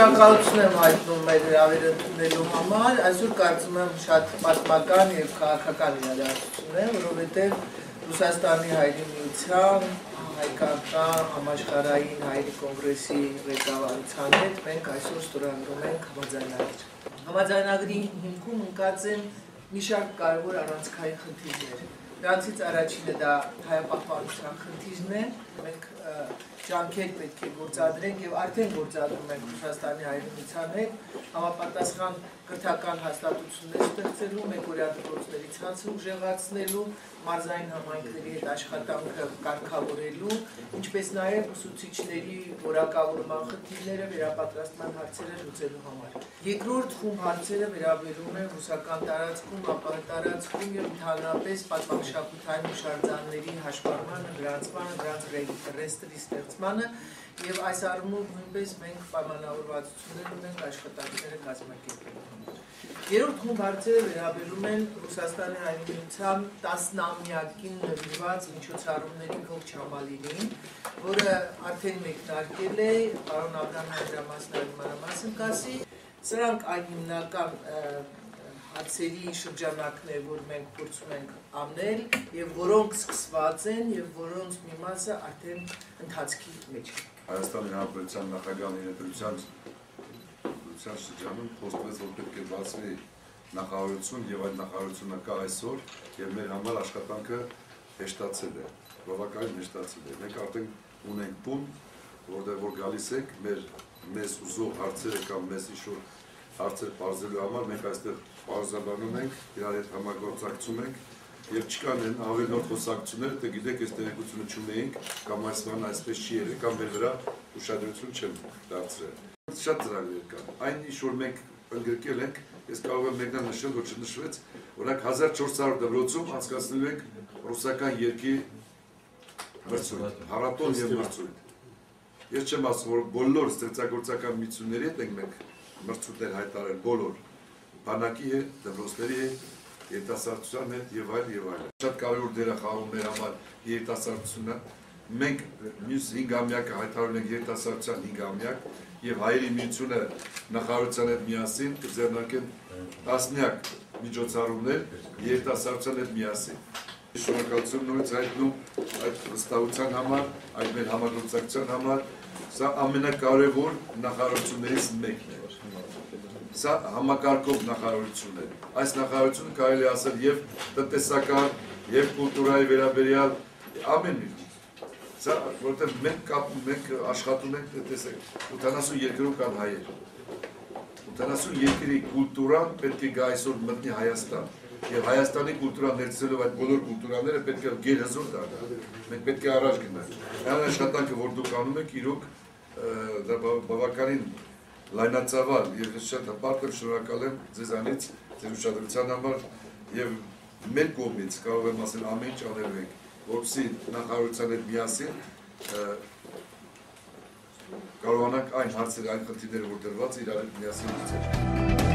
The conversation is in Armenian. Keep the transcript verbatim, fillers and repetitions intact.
Քաղաքացիական այդում մեր հավերժելու համար այսօր կարծում եմ շատ պատմական եւ քաղաքական իրադարձություն է, որովհետեւ Ռուսաստանի հայերի միության հայկական համաշխարհային հայերի կոնգրեսի ղեկավարության հետ մենք այսօր ստորագրում ենք համաձայնագիր։ Համաձայնագրի հիմքում ընկած են մի շարք կարևոր առանցքային խնդիրներ։ Դրանցից առաջինը դա հայապահպանության խնդիրն է, մենք ջանքեր պետք է գործադրենք եւ արդեն գործադրում ենք Ռուսաստանի հայերի միության հետ համապատասխան քրթական հաստատություններ ստեղծելու, մեկօրյա դպրոցների ցանցը ուժեղացնելու, մարզային համայնքների հետ աշխատանքը կարգավորելու, ինչպես նաեւ ուսուցիչների որակավորման խնդիրները վերապատրաստման հարցերը լուծելու համար։ Երկրորդ խումբ հարցերը վերաբերում են ռուսական տարածքում, ապահտարածքում եւ ընդհանրապես պատմական մշակութային հուշարձանների հաշվառմանը, գրանցմանը, դրանց ռեգիստրի ստեղծմանը եւ այս առումով նույնպես մենք պայմանավորվածություններ ունենք աշխատանքները կազմակերպելու համար։ Երրորդ խումբ հարցերը վերաբերում են Ռուսաստանի հայերի միության տասնամյակին նվիրված միջոցառումների գլխչամալին, որը արդեն մեկնարկել է, պարոն Աբրահամ Հայրամասյան մանրամասն կասի։ Սրանք այն հիմնական հարցերի շրջանակն է, որ մենք փորձում ենք անել եւ որոնք սկսված են եւ որոնց մի մասը արդեն ընթացքի մեջ է։ Հայաստանի Հանրապետության նախագահի ներկայությամբ շրջանում խոստովեց, որ պետք է բացվի նախարարություն եւ այդ նախարարությունը կա այսօր եւ մեր համար աշխատանքը հեշտացել է, բավականին հեշտացել է։ Մենք արդեն ունենք տուն, որտեղ որ գալիս ենք մեր մեզ ուզող հարցերը կամ մեզ ինչ-որ հարցեր բարձելու համար մենք այստեղ բարձաբանում ենք, իրար հետ համագործակցում ենք եւ չկան այն ավելի նոր խոսակցությունները, թե գիտեք, այս տեղեկությունը չունենք կամ այս բանը այսպես չի եղել կամ մեր վրա ուշադրություն չեն դարձրել։ Շատ ծրագրեր կան։ Այն ինչ որ մենք ընդգրկել ենք, ես կարող եմ մեկնանշել, որ չնշվեց, օրինակ հազար չորս հարյուր դպրոցում անցկացնելու ենք ռուսական երկի մրցույթ, հարատոն եւ մրցույթ։ Ես չեմ ասում, որ բոլոր ստեղծագործական միությունների հետ ենք մենք մրցույթներ հայտարարել, բոլոր բանակի հետ, դպրոցների հետ, երիտասարդության հետ եւ այլ եւ այլ։ Շատ կարեւոր դեր է խաղում մեր համար երիտասարդությունը։ Մենք մյուս հինգամյակը հայտարարում ենք երիտասարդության հինգամյակ եւ հայերի միությունը նախարարության հետ միասին կձեռնարկեն տասնյակ միջոցառումներ երիտասարդության հետ միասին։ Շնորհակալություն նորից հայտնում այդ վստահության համար, այդ մեր համագործակցության համար, սա ամենակարևոր նախարարություններից մեկն է։ Սա համակարգող նախարարություն է։ Այս նախարարությունը կարելի է ասել եւ տնտեսական, եւ կուլտուրայի վերաբերյալ ամեն ինչ։ Սա որտեղ մենք մենք աշխատում ենք, տեսեք, ութանասուն երկրում կան հայեր։ ութանասուն երկրի կուլտուրան պետք է գա այսօր մտնի Հայաստան։ Եվ Հայաստանի կուլտուրան ներծելով այդ բոլոր կուլտուրաները պետք է գերհզոր դառնա։ Մենք պետք է առաջ գնանք։ Այն աշխատանքը, որ դուք անում եք, իրոք դա բավականին լայնածավալ եւ ես շատ հպարտ եմ, շնորհակալ եմ ձեզանից, ձեր ուշադրության համար եւ մեր կողմից կարող եմ ասել ամեն ինչ անելու ենք, որպեսզի նախարարության հետ միասին կարողանանք այն հարցերը, այն խնդիրները, որ դրված իրար հետ միասին լուծել։